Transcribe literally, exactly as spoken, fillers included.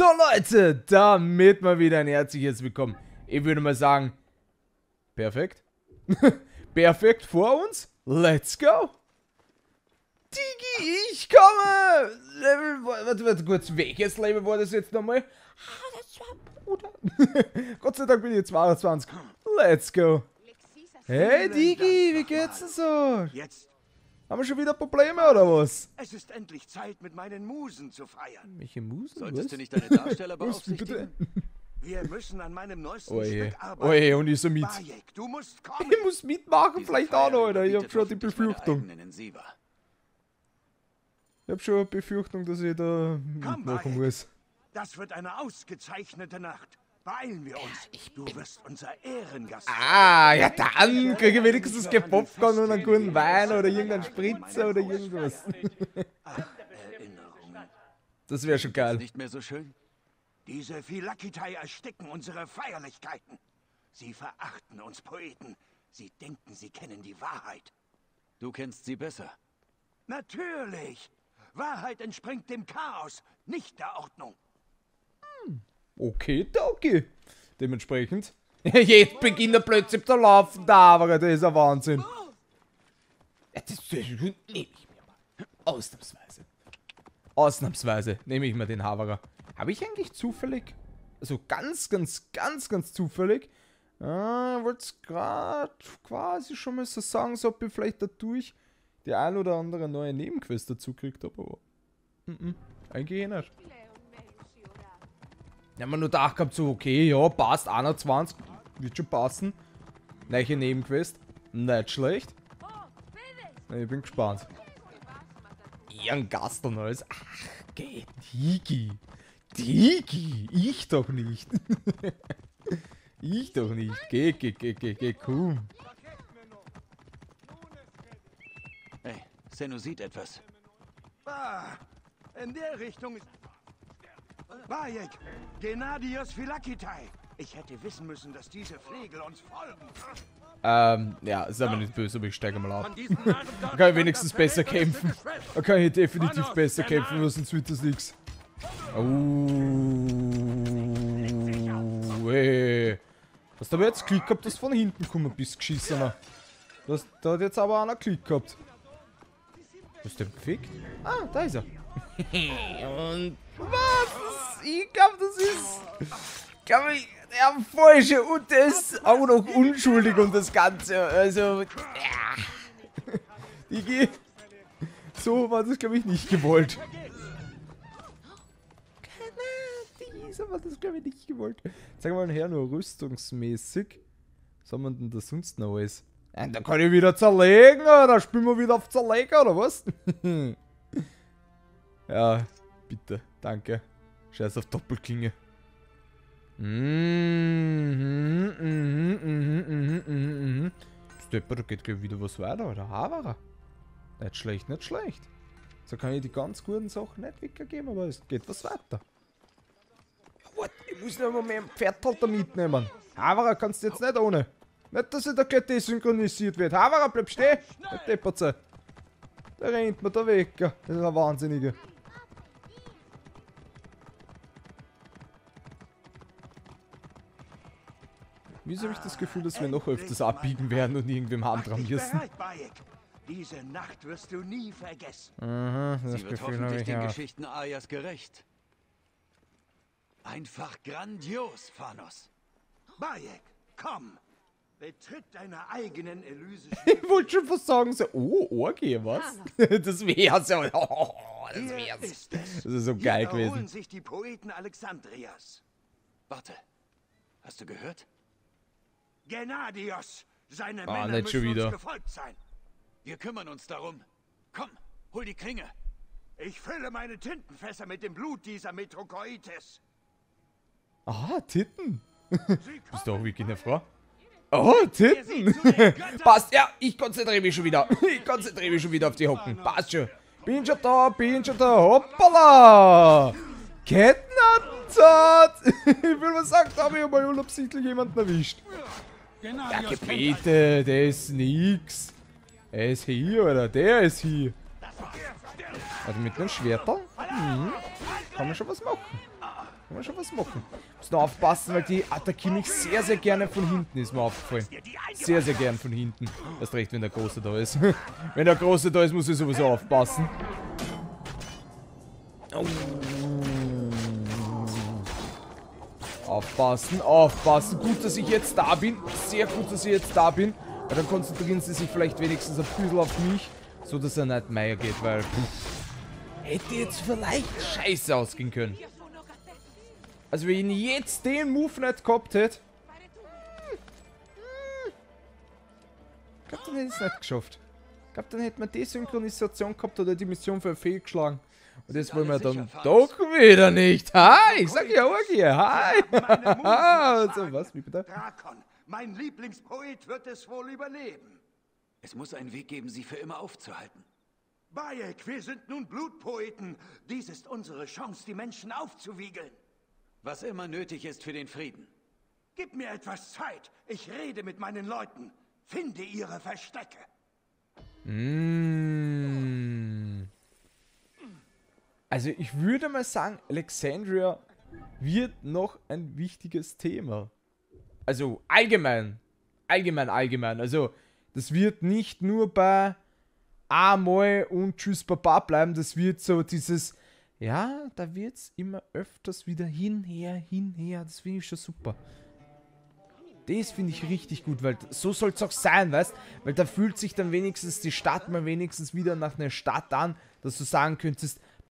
So Leute, damit mal wieder ein herzliches Willkommen. Ich würde mal sagen, perfekt. Perfekt vor uns. Let's go. Digi, ich komme. Level, warte, warte kurz. Welches Level war das jetzt nochmal? Ah, das war Bruder. Gott sei Dank bin ich jetzt zweiundzwanzig. Let's go. Hey Digi, wie geht's denn so? Jetzt. Haben wir schon wieder Probleme, oder was? Es ist endlich Zeit, mit meinen Musen zu feiern. Welche Musen? Solltest was? Du nicht deine Darsteller beaufsichtigen? Wir müssen an meinem neuesten Oje. Stück arbeiten. Oje, und ich so mit. Bayek, du musst kommen. Ich muss mitmachen, diese vielleicht Feier auch noch, Alter. Ich hab schon die Befürchtung. Ich hab schon eine Befürchtung, dass ich da komm, mitmachen Bayek. Muss. Das wird eine ausgezeichnete Nacht. Beeilen wir uns. Ich du wirst unser Ehrengast. Ah, ja dann kriege ich wenigstens kein Popcorn und einen guten Wein oder irgendeinen Spritzer oder irgendwas. Ach, Erinnerung. Das wäre schon geil. Nicht mehr so schön. Diese Phylakitai ersticken unsere Feierlichkeiten. Sie verachten uns Poeten. Sie denken, sie kennen die Wahrheit. Du kennst sie besser. Natürlich. Wahrheit entspringt dem Chaos, nicht der Ordnung. Hm. Okay, danke. Dementsprechend. Jetzt beginnt er plötzlich zu laufen, da, aber das ist ein Wahnsinn. Ja, das nehme ich mir mal. Ausnahmsweise. Ausnahmsweise nehme ich mir den Havarer. Habe ich eigentlich zufällig, also ganz, ganz, ganz, ganz zufällig, äh, wollte es gerade quasi schon mal so sagen, so ob ich vielleicht dadurch die ein oder andere neue Nebenquest dazu kriegt habe, aber mm-mm, eigentlich nicht. Ich habe mir nur gedacht gehabt, so, okay, ja, passt, einundzwanzig, wird schon passen. Neue Nebenquest, nicht schlecht. Ich bin gespannt. Ihren Gast und alles. Ach, geh, Digi. Digi, ich doch nicht. Ich doch nicht. Geh, geh, geh, geh, geh, komm. Hey, Senus sieht etwas. Ah, in der Richtung ist... Bayek, Gennadios Phylakitai. Ich hätte wissen müssen, dass diese Flegel uns folgen. Ähm, ja, sei mir nicht böse, aber ich steige mal ab. Man kann wenigstens besser kämpfen. Man kann hier definitiv besser kämpfen, was sonst wird das nix. Oh, ey. Hast du aber jetzt Glück gehabt, dass du von hinten gekommen bist, Geschissener. Das, da hat jetzt aber einer Glück gehabt. Was ist der Fick? Ah, da ist er. Und was? Ich glaube, das ist... Ich glaube, der haben falsch und der ist auch noch unschuldig um das Ganze. Also... Ja. Digi. So war das, glaube ich, nicht gewollt. So war das, glaube ich, nicht gewollt. Sagen wir mal her, nur rüstungsmäßig. Was haben wir denn da sonst noch alles? Ja, da kann ich wieder zerlegen, oder? Spielen wir wieder auf Zerleger, oder was? Ja, bitte, danke. Scheiß auf Doppelklinge. Mhm, mhm, mhm, mhm, mhm, mhm. Stepper, da geht gleich wieder was weiter, oder? Havarer. Nicht schlecht, nicht schlecht. So kann ich die ganz guten Sachen nicht weggeben, aber es geht was weiter. What? Ich muss noch mal mein Pferdhalter mitnehmen. Havarer kannst du jetzt nicht ohne. Nicht, dass er da gleich desynchronisiert wird. Havarer, bleib stehen. Nicht deppert. Da rennt man da weg. Das ist ein Wahnsinniger. Wieso habe ich das Gefühl, dass wir noch öfters abbiegen werden und irgendwem Hand dran müssen? Diese Nacht wirst du nie vergessen. Aha, das Gefühl habe ich den Geschichten Ayas gerecht. Einfach grandios, Phanos. Bayek, komm. Betritt deine eigenen Elysischen. Ich wollte schon fast sagen, so, oh, Orgie, was? Das wär's ja. Oh, das wär's. Das ist so geil gewesen. Hier erholen sich die Poeten Alexandrias. Warte, hast du gehört? Gennadios, seine ah, Männer müssen uns gefolgt sein. Wir kümmern uns darum. Komm, hol die Klinge. Ich fülle meine Tintenfässer mit dem Blut dieser Metrokoites. Ah, Titten. Bist du auch wirklich eine Frau? Oh, Titten! Passt, ja, ich konzentriere mich schon wieder. Ich konzentriere mich schon wieder auf die Hocken. Passt schon. Bin schon da, bin schon da. Hoppala! Kettenattentat! Ich würde mal sagen, da habe ich mal unabsichtlich jemanden erwischt. Ja, gebete, der ist nix. Er ist hier, oder? Der ist hier. Also mit einem Schwertern? Mhm. Kann man schon was machen. Kann man schon was machen. Muss nur aufpassen, weil die attackieren mich sehr, sehr gerne von hinten, ist mir aufgefallen. Sehr, sehr gern von hinten. Erst recht, wenn der Große da ist. Wenn der Große da ist, muss ich sowieso aufpassen. Oh. Aufpassen, aufpassen. Gut, dass ich jetzt da bin. Sehr gut, dass ich jetzt da bin. Weil dann konzentrieren sie sich vielleicht wenigstens ein bisschen auf mich. So, dass er nicht Meier geht, weil... Puh, hätte jetzt vielleicht scheiße ausgehen können. Also, wenn ich jetzt den Move nicht gehabt hätte... Ich glaube, dann hätte ich es nicht geschafft. Ich glaube, dann hätte man Desynchronisation gehabt oder die Mission für fehlgeschlagen. Und jetzt wollen wir dann doch wieder nicht. Hi, ich sag ja Orgie, hi. So, was, wie bitte? Dracon, mein Lieblingspoet, wird es wohl überleben. Es muss einen Weg geben, sie für immer aufzuhalten. Bayek, wir sind nun Blutpoeten. Dies ist unsere Chance, die Menschen aufzuwiegeln. Was immer nötig ist für den Frieden. Gib mir etwas Zeit. Ich rede mit meinen Leuten. Finde ihre Verstecke. Mmh. Also ich würde mal sagen, Alexandria wird noch ein wichtiges Thema. Also allgemein. Allgemein, allgemein. Also das wird nicht nur bei Amoy und Tschüss Papa bleiben. Das wird so dieses, ja, da wird es immer öfters wieder hinher, hinher. Das finde ich schon super. Das finde ich richtig gut, weil so soll es auch sein, weißt? Weil da fühlt sich dann wenigstens die Stadt mal wenigstens wieder nach einer Stadt an, dass du sagen könntest,